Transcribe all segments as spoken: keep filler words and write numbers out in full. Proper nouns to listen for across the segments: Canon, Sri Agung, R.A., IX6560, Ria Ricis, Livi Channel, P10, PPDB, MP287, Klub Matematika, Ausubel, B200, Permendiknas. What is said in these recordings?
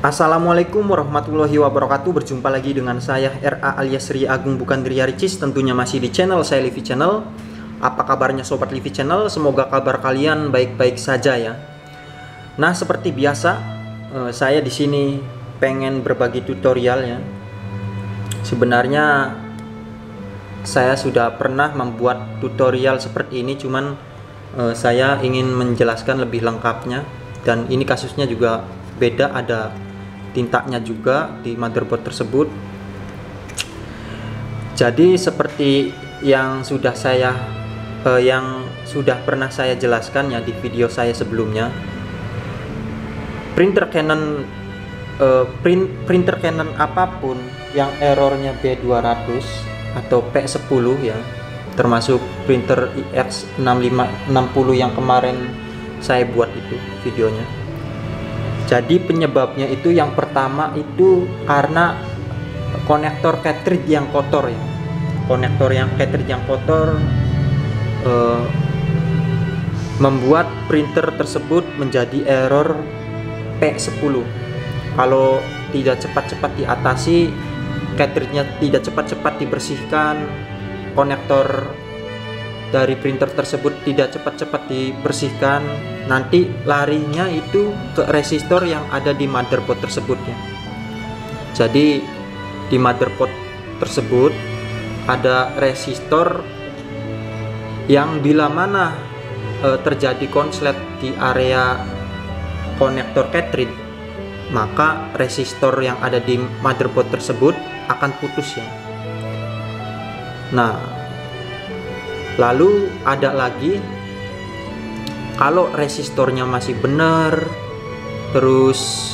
Assalamualaikum warahmatullahi wabarakatuh. Berjumpa lagi dengan saya R A alias Sri Agung, bukan Ria Ricis, tentunya masih di channel saya Livi Channel. Apa kabarnya sobat Livi Channel? Semoga kabar kalian baik-baik saja ya. Nah, seperti biasa saya di sini pengen berbagi tutorial ya. Sebenarnya saya sudah pernah membuat tutorial seperti ini, cuman saya ingin menjelaskan lebih lengkapnya, dan ini kasusnya juga beda, ada tintanya juga di motherboard tersebut. Jadi seperti yang sudah saya eh, yang sudah pernah saya jelaskan ya di video saya sebelumnya, printer Canon eh, print, printer Canon apapun yang errornya B dua ratus atau P sepuluh ya, termasuk printer I X enam lima enam nol yang kemarin saya buat itu videonya. Jadi penyebabnya itu yang pertama itu karena konektor cartridge yang kotor ya. Konektor yang cartridge yang kotor eh, membuat printer tersebut menjadi error P sepuluh. Kalau tidak cepat-cepat diatasi, cartridge-nya tidak cepat-cepat dibersihkan, konektor dari printer tersebut tidak cepat-cepat dibersihkan, nanti larinya itu ke resistor yang ada di motherboard tersebutnya. Jadi di motherboard tersebut ada resistor yang bila mana e, terjadi konslet di area konektor cartridge, maka resistor yang ada di motherboard tersebut akan putus ya. Nah, lalu ada lagi, kalau resistornya masih benar, terus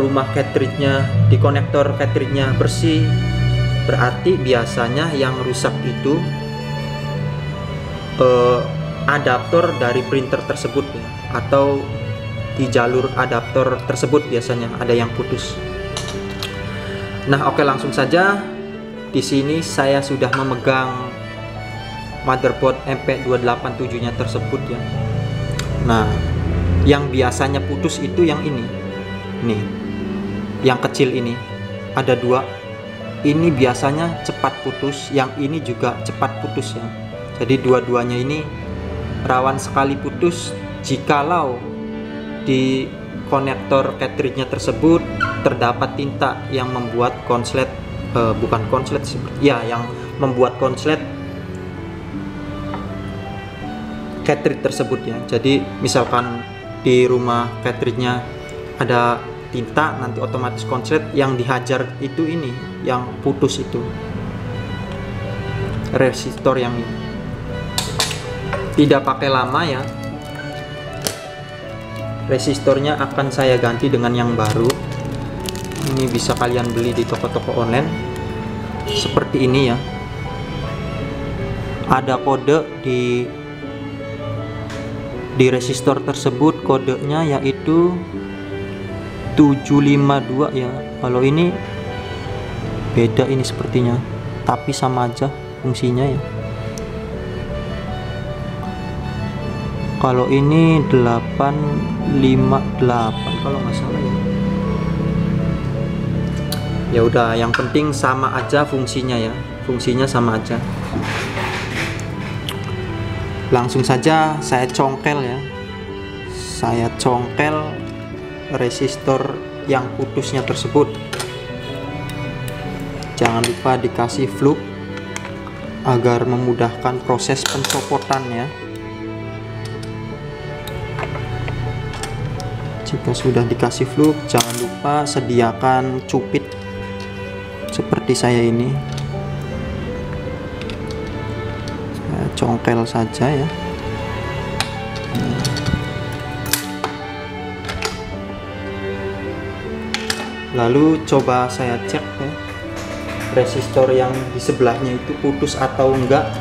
rumah cartridge-nya, di konektor cartridge-nya bersih, berarti biasanya yang rusak itu eh, adaptor dari printer tersebut ya, atau di jalur adaptor tersebut biasanya ada yang putus. Nah, oke, langsung saja. Di sini saya sudah memegang motherboard M P dua delapan tujuh nya tersebut ya. Nah, yang biasanya putus itu yang ini nih, yang kecil ini, ada dua. Ini biasanya cepat putus, yang ini juga cepat putus ya. Jadi dua-duanya ini rawan sekali putus jikalau di konektor cartridge nya tersebut terdapat tinta yang membuat konslet, eh, bukan konslet seperti ya, yang membuat konslet cartridge tersebut ya. Jadi misalkan di rumah cartridge-nya ada tinta, nanti otomatis konslet yang dihajar itu ini, yang putus itu resistor yang ini. Tidak pakai lama ya, resistornya akan saya ganti dengan yang baru. Ini bisa kalian beli di toko-toko online seperti ini ya. Ada kode di di resistor tersebut, kodenya yaitu tujuh lima dua ya. Kalau ini beda ini sepertinya, tapi sama aja fungsinya ya. Kalau ini delapan lima delapan kalau nggak salah ya. Ya udah, yang penting sama aja fungsinya ya, fungsinya sama aja. Langsung saja saya congkel ya, saya congkel resistor yang putusnya tersebut. Jangan lupa dikasih fluk agar memudahkan proses pencopotannya. Jika sudah dikasih fluk, jangan lupa sediakan cupit seperti saya ini. Congkel saja ya. Lalu coba saya cek ya, resistor yang di sebelahnya itu putus atau enggak.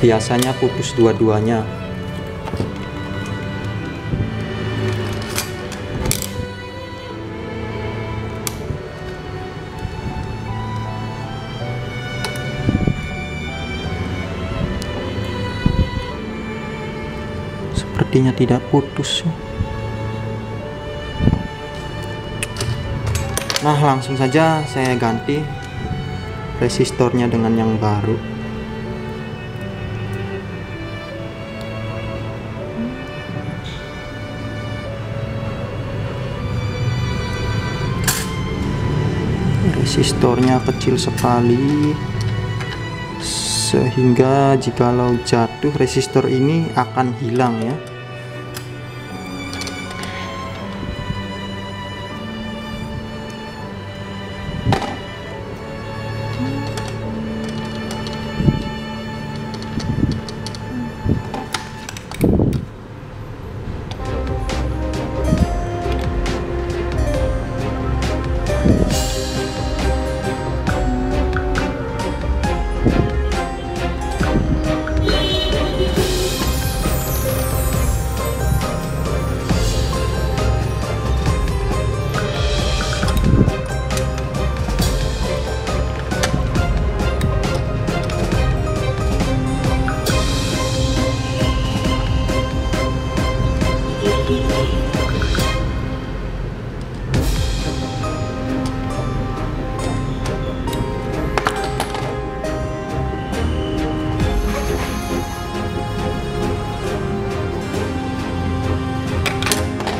Biasanya putus dua-duanya. Tidak putus. Nah, langsung saja saya ganti resistornya dengan yang baru. Resistornya kecil sekali, sehingga jikalau jatuh resistor ini akan hilang ya.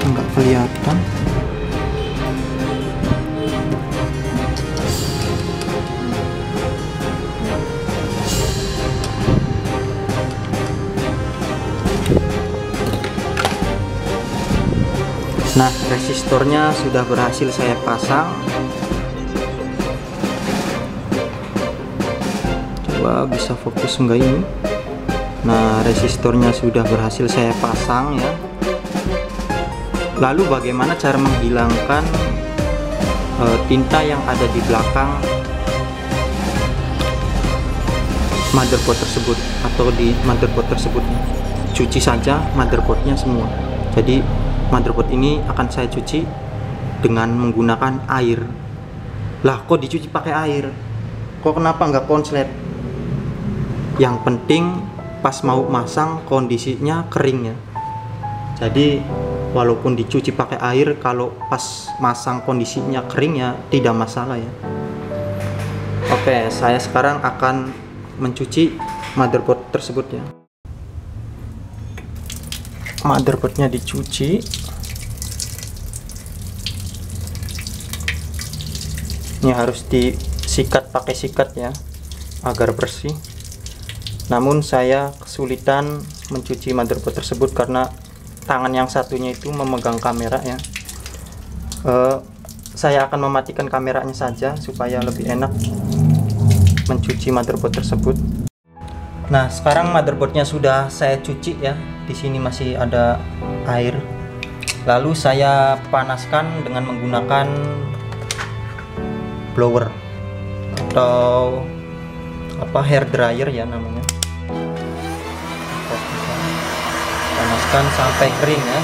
Enggak kelihatan. Nah, resistornya sudah berhasil saya pasang. Coba bisa fokus enggak ini? Nah, resistornya sudah berhasil saya pasang ya. Lalu bagaimana cara menghilangkan e, tinta yang ada di belakang motherboard tersebut, atau di motherboard tersebut? Cuci saja motherboardnya semua. Jadi motherboard ini akan saya cuci dengan menggunakan air. Lah, kok dicuci pakai air? Kok kenapa nggak konslet? Yang penting pas mau masang kondisinya kering ya. Jadi walaupun dicuci pakai air, kalau pas masang kondisinya kering ya tidak masalah ya. Oke, saya sekarang akan mencuci motherboard tersebut ya. Motherboardnya dicuci. Ini harus disikat pakai sikat ya agar bersih. Namun saya kesulitan mencuci motherboard tersebut karena tangan yang satunya itu memegang kamera ya. Uh, saya akan mematikan kameranya saja supaya lebih enak mencuci motherboard tersebut. Nah, sekarang motherboardnya sudah saya cuci ya. Di sini masih ada air. Lalu saya panaskan dengan menggunakan blower atau apa, hair dryer ya namanya. Panaskan sampai kering ya.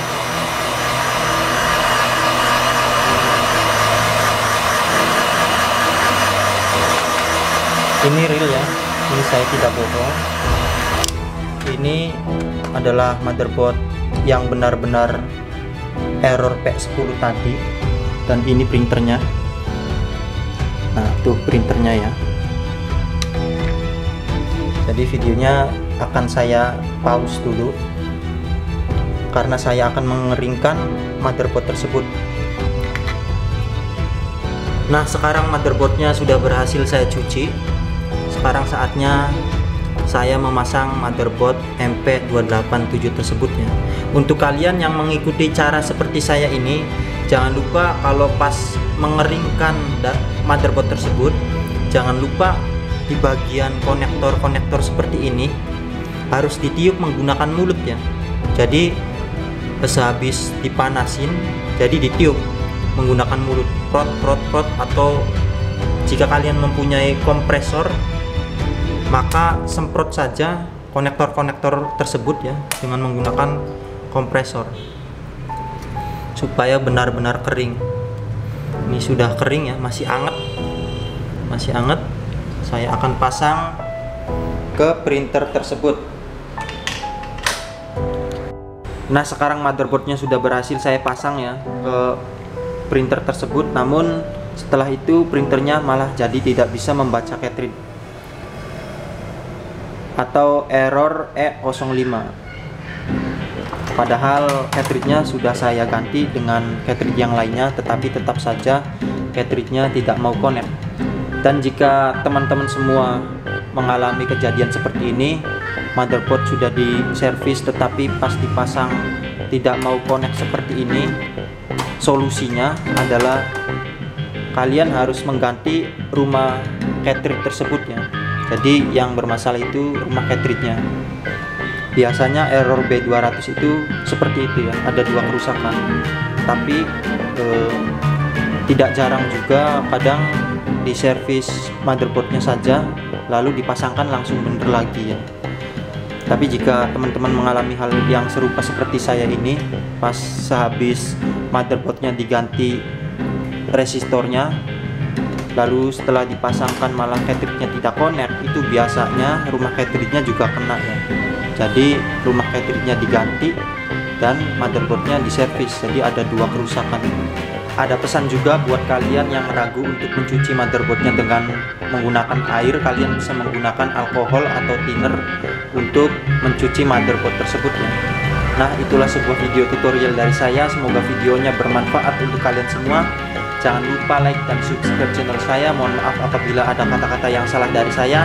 Ini real ya. Ini saya tidak bohong. Ini adalah motherboard yang benar-benar error P sepuluh tadi, dan ini printernya. Nah, tuh printernya ya. Jadi videonya akan saya pause dulu karena saya akan mengeringkan motherboard tersebut. Nah, sekarang motherboardnya sudah berhasil saya cuci. Sekarang saatnya saya memasang motherboard M P dua delapan tujuh tersebut ya. Untuk kalian yang mengikuti cara seperti saya ini, jangan lupa kalau pas mengeringkan motherboard tersebut, jangan lupa di bagian konektor-konektor seperti ini harus ditiup menggunakan mulut ya. Jadi sehabis dipanasin, jadi ditiup menggunakan mulut, prot prot prot, atau jika kalian mempunyai kompresor maka semprot saja konektor-konektor tersebut ya dengan menggunakan kompresor supaya benar-benar kering. Ini sudah kering ya, masih anget, masih anget. Saya akan pasang ke printer tersebut. Nah, sekarang motherboardnya sudah berhasil saya pasang ya ke printer tersebut. Namun Setelah itu printernya malah jadi tidak bisa membaca cartridge atau error E nol lima. Padahal cartridge-nya sudah saya ganti dengan cartridge yang lainnya, tetapi tetap saja cartridge-nya tidak mau connect. Dan jika teman-teman semua mengalami kejadian seperti ini, motherboard sudah di servis tetapi pas dipasang tidak mau connect seperti ini, solusinya adalah kalian harus mengganti rumah cartridge tersebutnya. Jadi yang bermasalah itu rumah cartridge-nya. Biasanya error B dua ratus itu seperti itu ya, ada dua kerusakan. Tapi eh, tidak jarang juga kadang di servis motherboardnya saja lalu dipasangkan langsung bener lagi ya. Tapi jika teman-teman mengalami hal yang serupa seperti saya ini, pas sehabis motherboardnya diganti resistornya, lalu setelah dipasangkan malah cartridge-nya tidak connect, itu biasanya rumah cartridge-nya juga kena ya. Jadi rumah cartridge-nya diganti dan motherboard-nya diservis. Jadi ada dua kerusakan. Ada pesan juga buat kalian yang ragu untuk mencuci motherboardnya dengan menggunakan air, kalian bisa menggunakan alkohol atau thinner untuk mencuci motherboard tersebut ya. Nah, itulah sebuah video tutorial dari saya. Semoga videonya bermanfaat untuk kalian semua. Jangan lupa like dan subscribe channel saya. Mohon maaf apabila ada kata-kata yang salah dari saya.